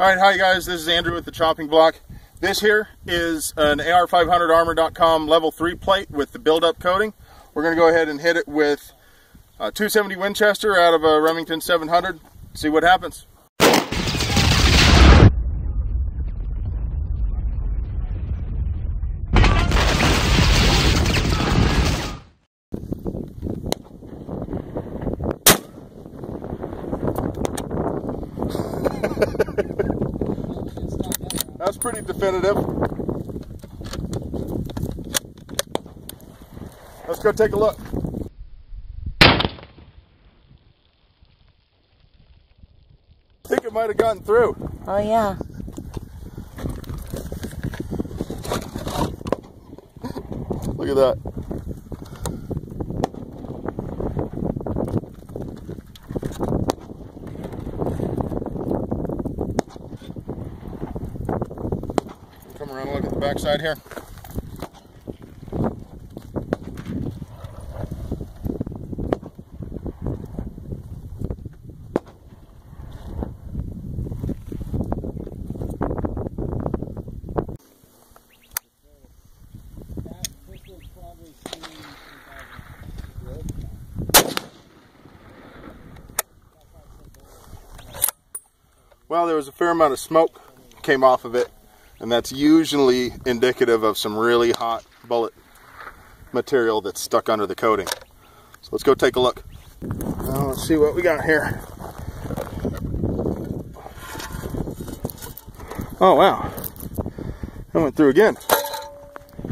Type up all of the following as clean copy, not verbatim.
All right, hi guys, this is Andrew with the Chopping Block. This here is an AR500Armor.com level 3 plate with the build-up coating. We're going to go ahead and hit it with .270 Winchester out of a Remington 700. See what happens. That's pretty definitive. Let's go take a look. I think it might have gotten through. Oh yeah. Look at that. Come around and look at the back side here. Well, there was a fair amount of smoke came off of it. And that's usually indicative of some really hot bullet material that's stuck under the coating. So let's go take a look. Now let's see what we got here. Oh wow, that went through again.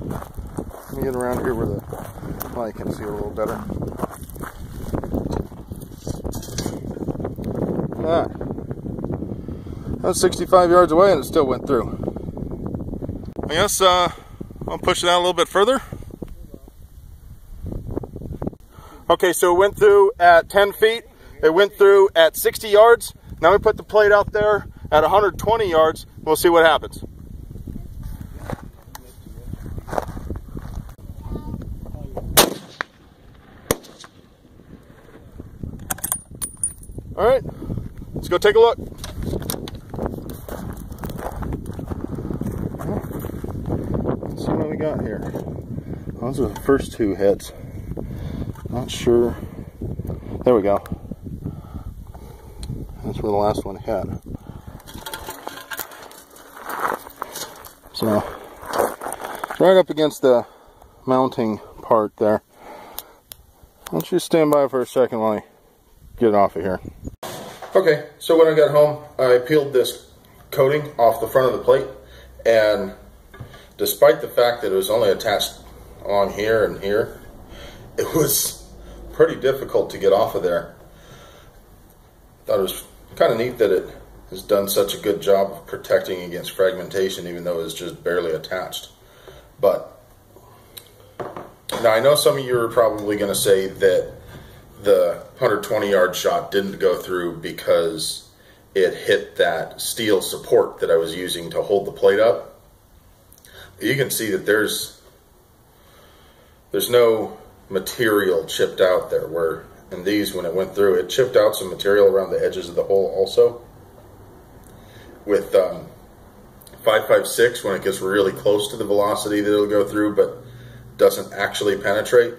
Let me get around here where the light can see a little better. That was 65 yards away and it still went through. I guess I'll push it out a little bit further. Okay, so it went through at 10 feet. It went through at 60 yards. Now we put the plate out there at 120 yards. We'll see what happens. All right, let's go take a look. Got here. Those are the first two heads. Not sure. There we go. That's where the last one hit. So right up against the mounting part there. Why don't you stand by for a second while I get it off of here. Okay, so when I got home, I peeled this coating off the front of the plate, and despite the fact that it was only attached on here and here, it was pretty difficult to get off of there. Thought it was kind of neat that it has done such a good job of protecting against fragmentation, even though it's just barely attached. But now I know some of you are probably going to say that the 120-yard shot didn't go through because it hit that steel support that I was using to hold the plate up. You can see that there's no material chipped out there, where in these, when it went through, it chipped out some material around the edges of the hole also. With 5.56, when it gets really close to the velocity that it'll go through but doesn't actually penetrate,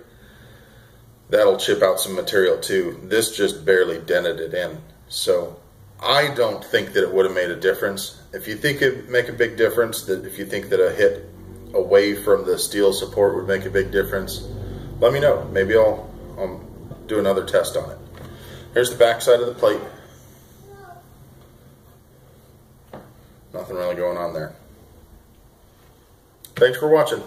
that'll chip out some material too. This just barely dented it in. So I don't think that it would have made a difference. If you think it would make a big difference, that if you think that a hit away from the steel support would make a big difference, let me know. Maybe I'll do another test on it. Here's the back side of the plate. Nothing really going on there. Thanks for watching.